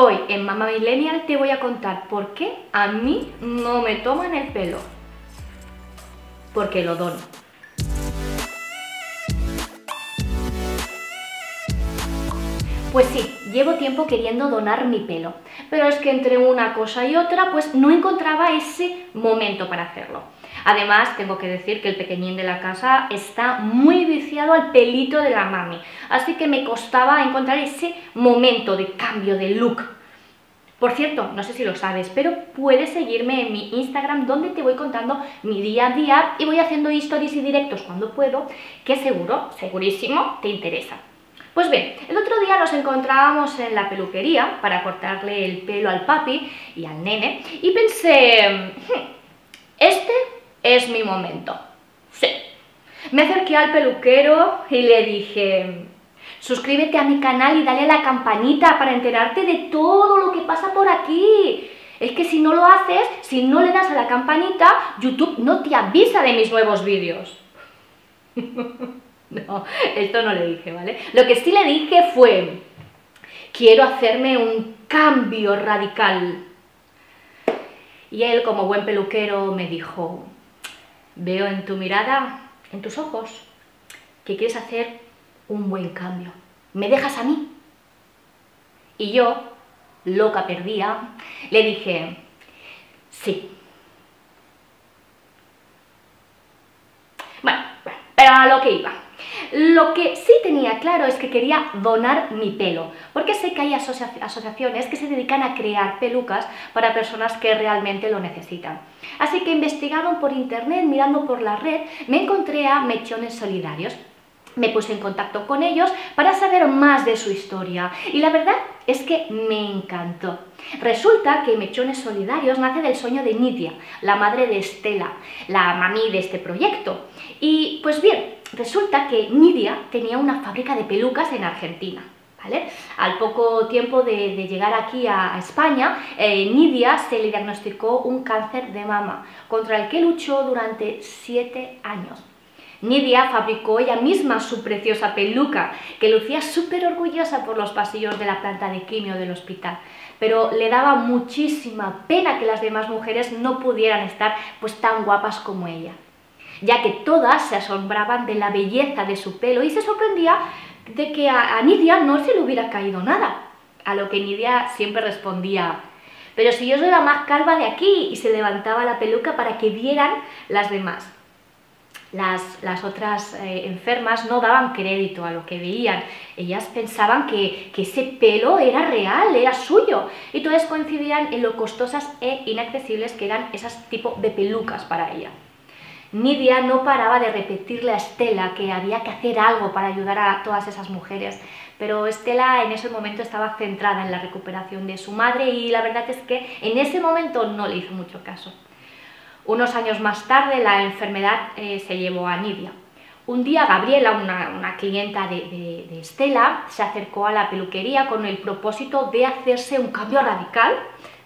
Hoy en Mamá Millennial te voy a contar por qué a mí no me toman el pelo. Porque lo dono. Pues sí, llevo tiempo queriendo donar mi pelo, pero es que entre una cosa y otra pues no encontraba ese momento para hacerlo. Además, tengo que decir que el pequeñín de la casa está muy viciado al pelito de la mami, así que me costaba encontrar ese momento de cambio de look. Por cierto, no sé si lo sabes, pero puedes seguirme en mi Instagram, donde te voy contando mi día a día y voy haciendo stories y directos cuando puedo, que seguro, segurísimo, te interesa. Pues bien, el otro día nos encontrábamos en la peluquería para cortarle el pelo al papi y al nene y pensé, este es mi momento. Sí. Me acerqué al peluquero y le dije, suscríbete a mi canal y dale a la campanita para enterarte de todo lo que pasa por aquí. Es que si no lo haces, si no le das a la campanita, YouTube no te avisa de mis nuevos vídeos. No, esto no le dije, ¿vale? Lo que sí le dije fue, quiero hacerme un cambio radical. Y él, como buen peluquero, me dijo, veo en tu mirada, en tus ojos, que quieres hacer un buen cambio. ¿Me dejas a mí? Y yo, loca perdida, le dije, sí. Bueno, pero a lo que iba. Lo que sí tenía claro es que quería donar mi pelo, porque sé que hay asociaciones que se dedican a crear pelucas para personas que realmente lo necesitan. Así que investigando por internet, mirando por la red, me encontré a Mechones Solidarios. Me puse en contacto con ellos para saber más de su historia y la verdad es que me encantó. Resulta que Mechones Solidarios nace del sueño de Nidia, la madre de Estela, la mami de este proyecto. Y pues bien, resulta que Nidia tenía una fábrica de pelucas en Argentina, ¿vale? Al poco tiempo de llegar aquí a España, Nidia se le diagnosticó un cáncer de mama, contra el que luchó durante 7 años. Nidia fabricó ella misma su preciosa peluca, que lucía súper orgullosa por los pasillos de la planta de quimio del hospital, pero le daba muchísima pena que las demás mujeres no pudieran estar pues tan guapas como ella, ya que todas se asombraban de la belleza de su pelo y se sorprendía de que a Nidia no se le hubiera caído nada, a lo que Nidia siempre respondía, pero si yo soy la más calva de aquí, y se levantaba la peluca para que vieran las demás. Las otras enfermas no daban crédito a lo que veían, ellas pensaban que ese pelo era real, era suyo, y todas coincidían en lo costosas e inaccesibles que eran esas tipo de pelucas para ella. Nidia no paraba de repetirle a Estela que había que hacer algo para ayudar a todas esas mujeres, pero Estela en ese momento estaba centrada en la recuperación de su madre y la verdad es que en ese momento no le hizo mucho caso. Unos años más tarde la enfermedad se llevó a Nidia. Un día Gabriela, una clienta de Estela, se acercó a la peluquería con el propósito de hacerse un cambio radical,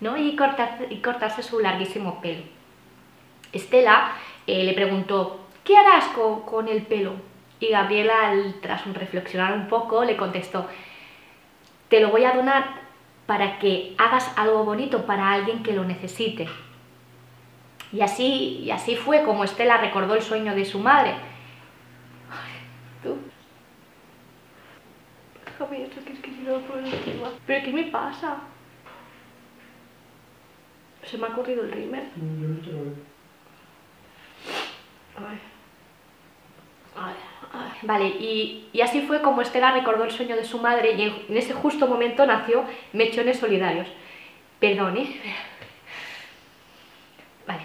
¿no? y cortarse su larguísimo pelo. Estela le preguntó, ¿qué harás con el pelo? Y Gabriela, tras reflexionar un poco, le contestó, te lo voy a donar para que hagas algo bonito para alguien que lo necesite. Y así fue como Estela recordó el sueño de su madre. ¿Tú? Déjame, esto es que no lo puedo decir. ¿Pero qué me pasa? Se me ha corrido el rímel. Ay. Vale, y así fue como Estela recordó el sueño de su madre y en ese justo momento nació Mechones Solidarios. Perdón, ¿eh? Vale.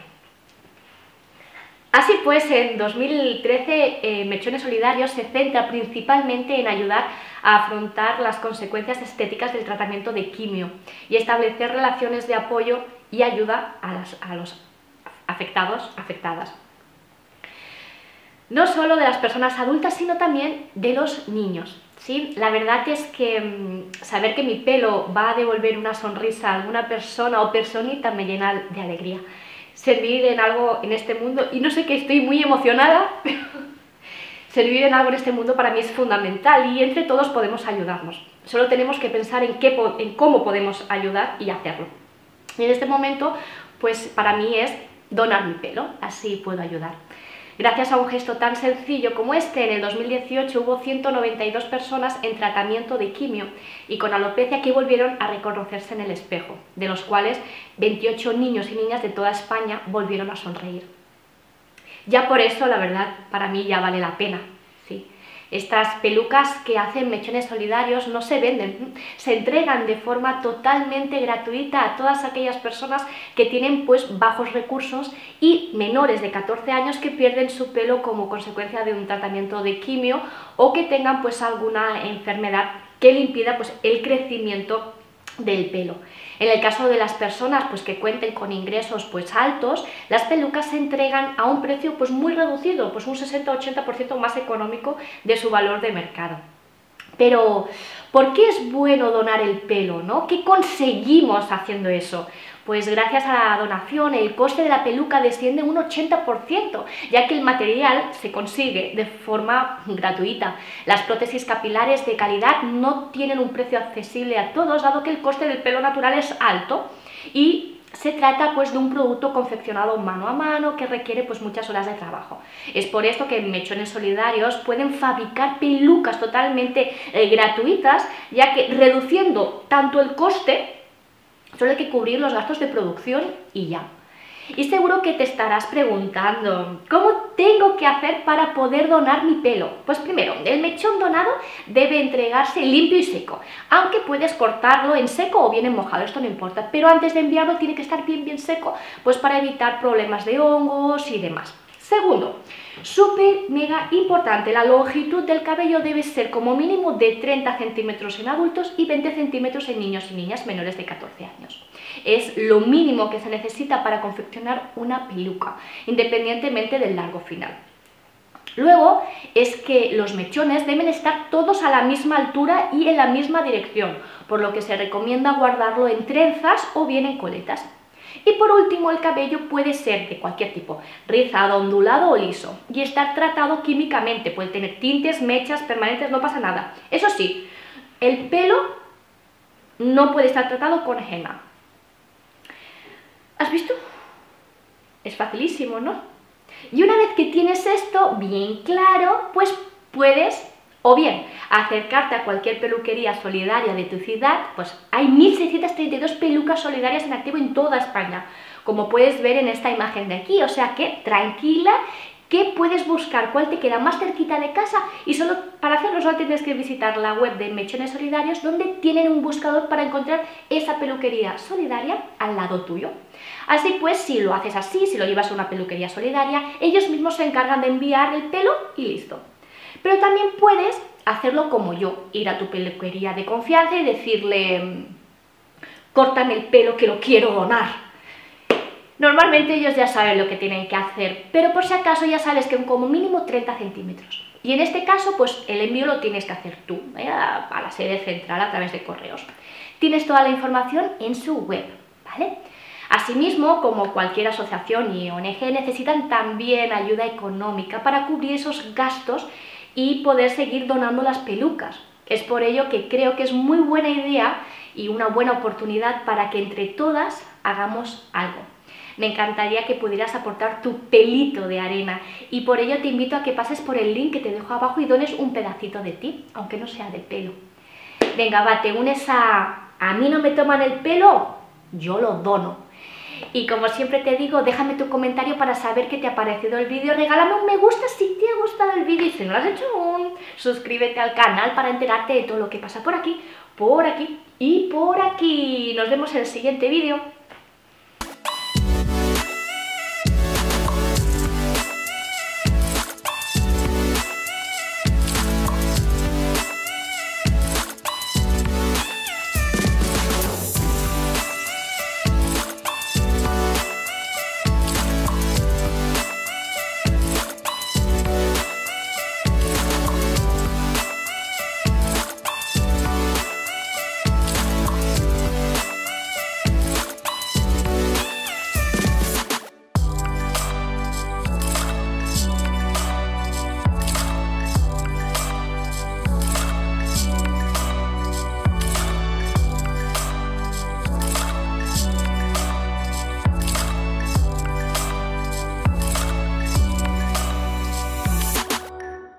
Así pues, en 2013 Mechones Solidarios se centra principalmente en ayudar a afrontar las consecuencias estéticas del tratamiento de quimio y establecer relaciones de apoyo y ayuda a los afectados, afectadas. No solo de las personas adultas, sino también de los niños, ¿sí? La verdad es que saber que mi pelo va a devolver una sonrisa a alguna persona o personita me llena de alegría. Servir en algo en este mundo, y no sé que estoy muy emocionada, pero servir en algo en este mundo para mí es fundamental y entre todos podemos ayudarnos. Solo tenemos que pensar en cómo podemos ayudar y hacerlo. Y en este momento, pues para mí es donar mi pelo, así puedo ayudar. Gracias a un gesto tan sencillo como este, en el 2018 hubo 192 personas en tratamiento de quimio y con alopecia que volvieron a reconocerse en el espejo, de los cuales 28 niños y niñas de toda España volvieron a sonreír. Ya por eso, la verdad, para mí ya vale la pena, sí. Estas pelucas que hacen Mechones Solidarios no se venden, se entregan de forma totalmente gratuita a todas aquellas personas que tienen pues bajos recursos y menores de 14 años que pierden su pelo como consecuencia de un tratamiento de quimio o que tengan pues alguna enfermedad que le impida pues el crecimiento del pelo. En el caso de las personas pues que cuenten con ingresos pues altos, las pelucas se entregan a un precio pues muy reducido, pues un 60-80% más económico de su valor de mercado. Pero ¿por qué es bueno donar el pelo, no? ¿Qué conseguimos haciendo eso? Pues gracias a la donación el coste de la peluca desciende un 80%, ya que el material se consigue de forma gratuita. Las prótesis capilares de calidad no tienen un precio accesible a todos, dado que el coste del pelo natural es alto y se trata pues de un producto confeccionado mano a mano que requiere pues muchas horas de trabajo. Es por esto que Mechones Solidarios pueden fabricar pelucas totalmente gratuitas, ya que reduciendo tanto el coste, solo hay que cubrir los gastos de producción y ya. Y seguro que te estarás preguntando, ¿cómo tengo que hacer para poder donar mi pelo? Pues primero, el mechón donado debe entregarse limpio y seco, aunque puedes cortarlo en seco o bien en mojado, esto no importa, pero antes de enviarlo tiene que estar bien bien seco, pues para evitar problemas de hongos y demás. Segundo, súper mega importante, la longitud del cabello debe ser como mínimo de 30 centímetros en adultos y 20 centímetros en niños y niñas menores de 14 años. Es lo mínimo que se necesita para confeccionar una peluca, independientemente del largo final. Luego es que los mechones deben estar todos a la misma altura y en la misma dirección, por lo que se recomienda guardarlo en trenzas o bien en coletas. Y por último, el cabello puede ser de cualquier tipo, rizado, ondulado o liso, y estar tratado químicamente, puede tener tintes, mechas, permanentes, no pasa nada. Eso sí, el pelo no puede estar tratado con henna. ¿Has visto? Es facilísimo, ¿no? Y una vez que tienes esto bien claro, pues puedes... o bien, acercarte a cualquier peluquería solidaria de tu ciudad, pues hay 1.632 pelucas solidarias en activo en toda España, como puedes ver en esta imagen de aquí, o sea que tranquila, que puedes buscar cuál te queda más cerquita de casa y solo para hacerlo solo tienes que visitar la web de Mechones Solidarios, donde tienen un buscador para encontrar esa peluquería solidaria al lado tuyo. Así pues, si lo haces así, si lo llevas a una peluquería solidaria, ellos mismos se encargan de enviar el pelo y listo. Pero también puedes hacerlo como yo, ir a tu peluquería de confianza y decirle, córtame el pelo que lo quiero donar. Normalmente ellos ya saben lo que tienen que hacer, pero por si acaso ya sabes que como mínimo 30 centímetros. Y en este caso, pues el envío lo tienes que hacer tú, a la sede central a través de correos. Tienes toda la información en su web, ¿vale? Asimismo, como cualquier asociación y ONG, necesitan también ayuda económica para cubrir esos gastos y poder seguir donando las pelucas. Es por ello que creo que es muy buena idea y una buena oportunidad para que entre todas hagamos algo. Me encantaría que pudieras aportar tu pelito de arena y por ello te invito a que pases por el link que te dejo abajo y dones un pedacito de ti, aunque no sea de pelo. Venga, va, te unes a mí no me toman el pelo, yo lo dono. Y como siempre te digo, déjame tu comentario para saber qué te ha parecido el vídeo, regálame un me gusta si te ha gustado el vídeo y si no lo has hecho aún, suscríbete al canal para enterarte de todo lo que pasa por aquí y por aquí. Nos vemos en el siguiente vídeo.